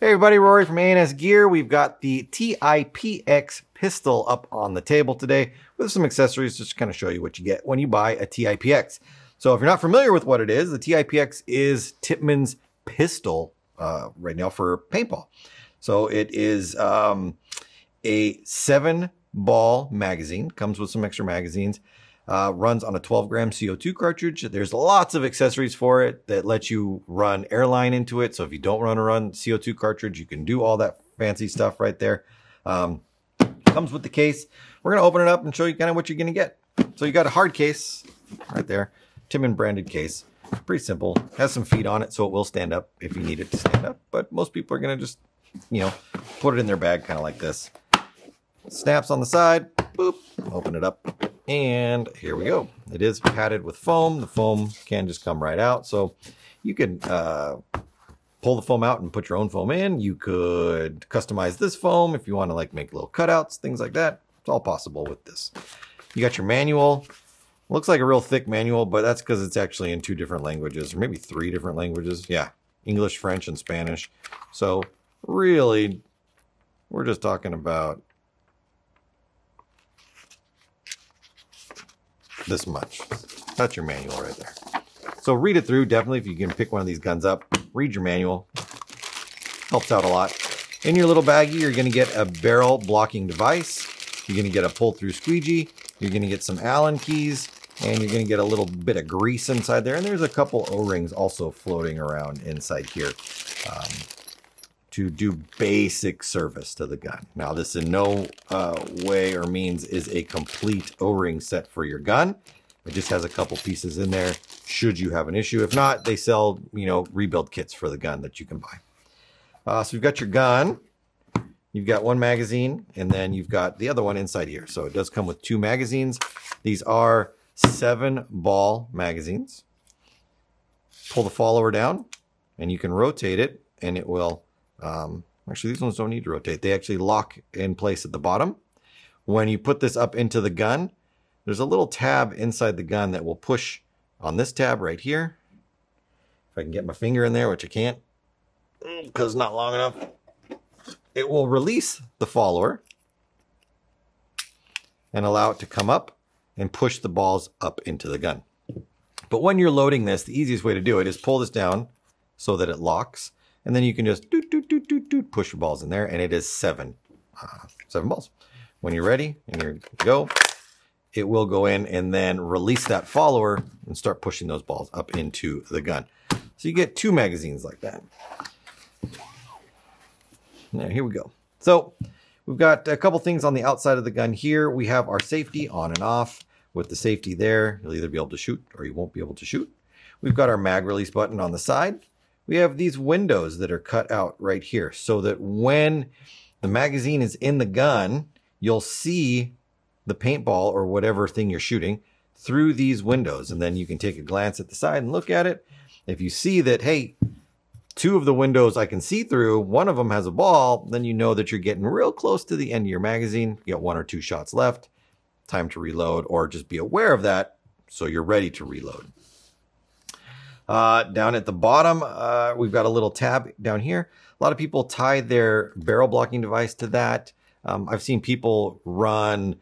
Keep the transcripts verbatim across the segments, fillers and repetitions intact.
Hey everybody, Rory from A N S Gear. We've got the T I P X pistol up on the table today with some accessories just to kind of show you what you get when you buy a T I P X. So if you're not familiar with what it is, the T I P X is Tippmann's pistol uh, right now for paintball. So it is um, a seven ball magazine, comes with some extra magazines, uh, runs on a twelve gram C O two cartridge. There's lots of accessories for it that let you run airline into it. So if you don't want to run C O two cartridge, you can do all that fancy stuff right there. Um, comes with the case. We're going to open it up and show you kind of what you're going to get. So you got a hard case right there, Tippmann branded case. Pretty simple, has some feet on it, so it will stand up if you need it to stand up. But most people are going to just, you know, put it in their bag kind of like this. Snaps on the side, boop, open it up, and here we go. It is padded with foam. The foam can just come right out, so you can uh, pull the foam out and put your own foam in. You could customize this foam if you want to, like, make little cutouts, things like that. It's all possible with this. You got your manual. Looks like a real thick manual, but that's because it's actually in two different languages, or maybe three different languages. Yeah, English, French, and Spanish. So really, we're just talking about this much. That's your manual right there. So read it through. Definitely, if you can pick one of these guns up, read your manual. Helps out a lot. In your little baggie, you're going to get a barrel blocking device. You're going to get a pull-through squeegee. You're going to get some Allen keys. And you're going to get a little bit of grease inside there. And there's a couple O-rings also floating around inside here um, to do basic service to the gun. Now, this in no uh, way or means is a complete O-ring set for your gun. It just has a couple pieces in there should you have an issue. If not, they sell, you know, rebuild kits for the gun that you can buy. Uh, so you've got your gun. You've got one magazine, and then you've got the other one inside here. So it does come with two magazines. These are seven ball magazines. Pull the follower down, and you can rotate it, and it will, um, actually these ones don't need to rotate. They actually lock in place at the bottom. When you put this up into the gun, there's a little tab inside the gun that will push on this tab right here. If I can get my finger in there, which I can't, because not long enough. It will release the follower and allow it to come up and push the balls up into the gun. But when you're loading this, the easiest way to do it is pull this down so that it locks, and then you can just doot, doot, doot, doot, doot, push your balls in there, and it is seven, uh, seven balls. When you're ready and you're go, it will go in and then release that follower and start pushing those balls up into the gun. So you get two magazines like that. Now, here we go. So we've got a couple things on the outside of the gun here. We have our safety on and off. With the safety there, you'll either be able to shoot or you won't be able to shoot. We've got our mag release button on the side. We have these windows that are cut out right here so that when the magazine is in the gun, you'll see the paintball or whatever thing you're shooting through these windows. And then you can take a glance at the side and look at it. If you see that, hey, two of the windows I can see through, one of them has a ball, then you know that you're getting real close to the end of your magazine. You got one or two shots left, time to reload, or just be aware of that so you're ready to reload. Uh, down at the bottom, uh, we've got a little tab down here. A lot of people tie their barrel blocking device to that. Um, I've seen people run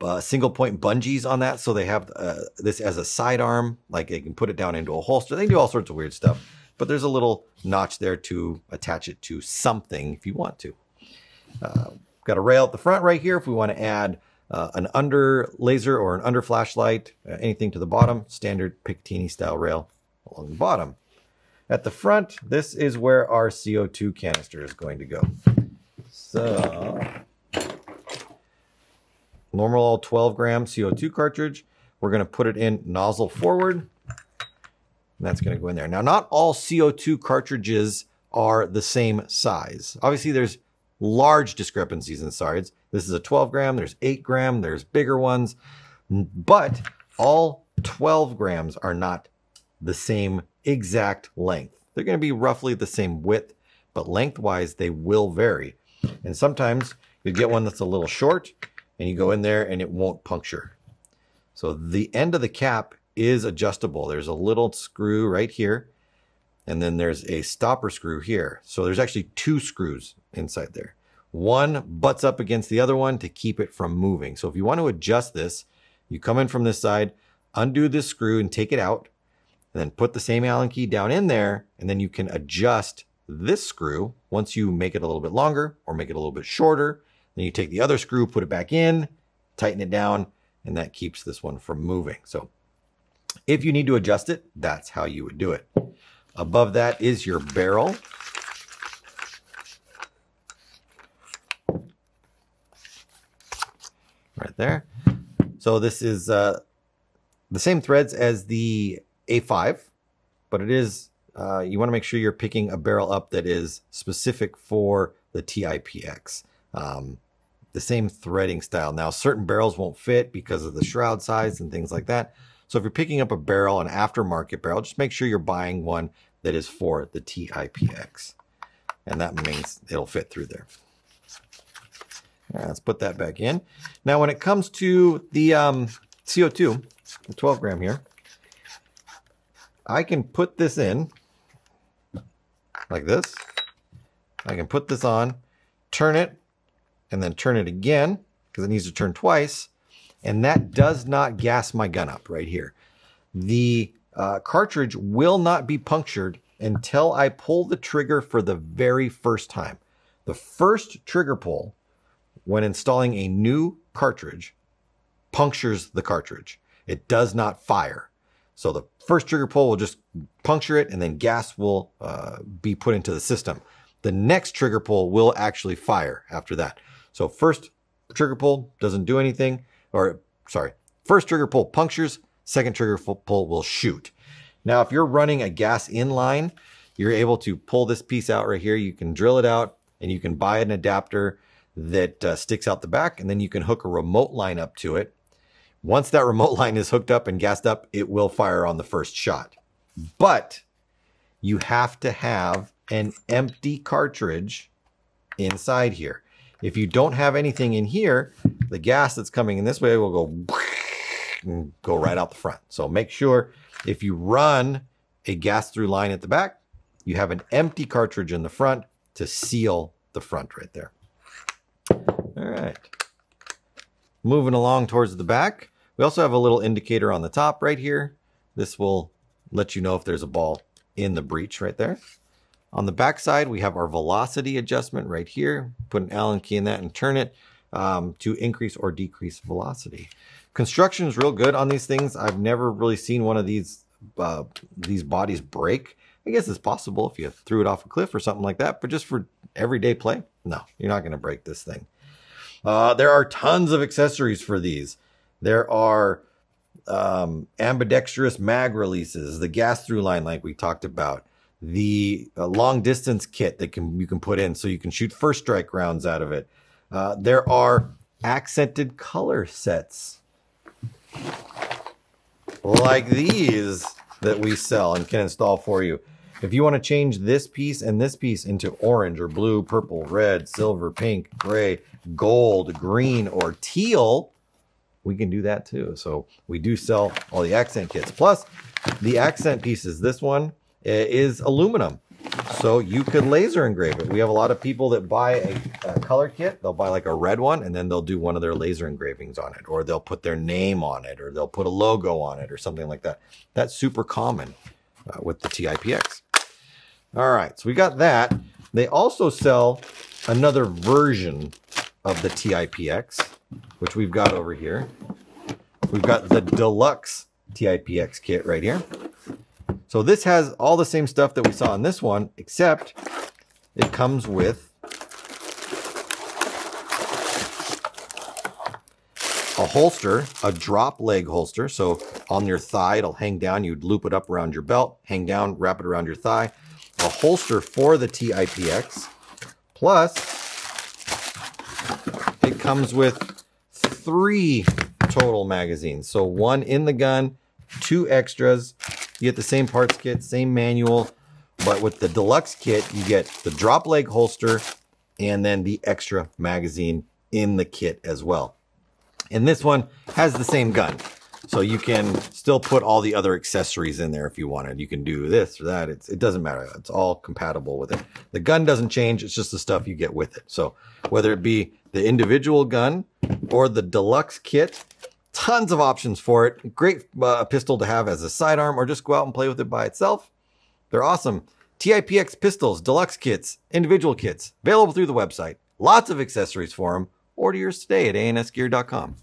uh, single point bungees on that, so they have uh, this as a sidearm, like they can put it down into a holster. They do all sorts of weird stuff. But there's a little notch there to attach it to something if you want to. Uh, got a rail at the front right here if we want to add uh, an under laser or an under flashlight, uh, anything to the bottom. Standard Picatinny style rail along the bottom. At the front, this is where our C O two canister is going to go. So, normal twelve gram C O two cartridge. We're going to put it in nozzle forward. And that's going to go in there. Now, not all C O two cartridges are the same size. Obviously, there's large discrepancies in size. This is a twelve gram, there's eight gram, there's bigger ones. But all twelve grams are not the same exact length. They're going to be roughly the same width, but lengthwise, they will vary. And sometimes you get one that's a little short, and you go in there, and it won't puncture. So the end of the cap is adjustable. There's a little screw right here And then there's a stopper screw here. So there's actually two screws inside there. One butts up against the other one to keep it from moving. So if you want to adjust this, you come in from this side, undo this screw and take it out, and then put the same Allen key down in there, and then you can adjust this screw once you make it a little bit longer or make it a little bit shorter. Then you take the other screw, put it back in, tighten it down, and that keeps this one from moving. So if you need to adjust it, that's how you would do it. Above that is your barrel. Right there. So this is uh, the same threads as the A five, but it is, uh, you want to make sure you're picking a barrel up that is specific for the T I P X. Um, the same threading style. Now, certain barrels won't fit because of the shroud size and things like that. So if you're picking up a barrel, an aftermarket barrel, just make sure you're buying one that is for the T I P X. And that means it'll fit through there. Right, let's put that back in. Now, when it comes to the um, C O two, the twelve gram here, I can put this in like this. I can put this on, turn it, and then turn it again because it needs to turn twice. And that does not gas my gun up right here. The uh, cartridge will not be punctured until I pull the trigger for the very first time. The first trigger pull, when installing a new cartridge, punctures the cartridge. It does not fire. So the first trigger pull will just puncture it, and then gas will uh, be put into the system. The next trigger pull will actually fire after that. So first trigger pull doesn't do anything, or sorry, first trigger pull punctures, second trigger pull will shoot. Now, if you're running a gas inline, you're able to pull this piece out right here. You can drill it out, and you can buy an adapter that uh, sticks out the back, and then you can hook a remote line up to it. Once that remote line is hooked up and gassed up, it will fire on the first shot. But you have to have an empty cartridge inside here. If you don't have anything in here, the gas that's coming in this way will go and go right out the front. So make sure if you run a gas through line at the back, you have an empty cartridge in the front to seal the front right there. All right, moving along towards the back. We also have a little indicator on the top right here. This will let you know if there's a ball in the breech right there. On the back side, we have our velocity adjustment right here. Put an Allen key in that and turn it um, to increase or decrease velocity. Construction is real good on these things. I've never really seen one of these, uh, these bodies break. I guess it's possible if you threw it off a cliff or something like that, but just for everyday play, no, you're not gonna break this thing. Uh, there are tons of accessories for these. There are um, ambidextrous mag releases, the gas through line like we talked about, the uh, long distance kit that can you can put in so you can shoot first strike rounds out of it. Uh, there are accented color sets like these that we sell and can install for you. If you want to change this piece and this piece into orange or blue, purple, red, silver, pink, gray, gold, green, or teal, we can do that too. So we do sell all the accent kits. Plus, the accent pieces, this one is aluminum. So you could laser engrave it. We have a lot of people that buy a, a color kit. They'll buy like a red one, and then they'll do one of their laser engravings on it, or they'll put their name on it, or they'll put a logo on it or something like that. That's super common uh, with the T I P X. All right, so we got that. They also sell another version of the T I P X, which we've got over here. We've got the deluxe T I P X kit right here. So this has all the same stuff that we saw in this one, except it comes with a holster, a drop leg holster. So on your thigh, it'll hang down. You'd loop it up around your belt, hang down, wrap it around your thigh. A holster for the T I P X. Plus, it comes with three total magazines. So one in the gun, two extras. You get the same parts kit, same manual, but with the deluxe kit, you get the drop leg holster and then the extra magazine in the kit as well. And this one has the same gun. So you can still put all the other accessories in there if you wanted. You can do this or that. It's, it doesn't matter. It's all compatible with it. The gun doesn't change. It's just the stuff you get with it. So whether it be the individual gun or the deluxe kit, tons of options for it. Great uh, pistol to have as a sidearm or just go out and play with it by itself. They're awesome. T I P X pistols, deluxe kits, individual kits, available through the website. Lots of accessories for them. Order yours today at A N S gear dot com.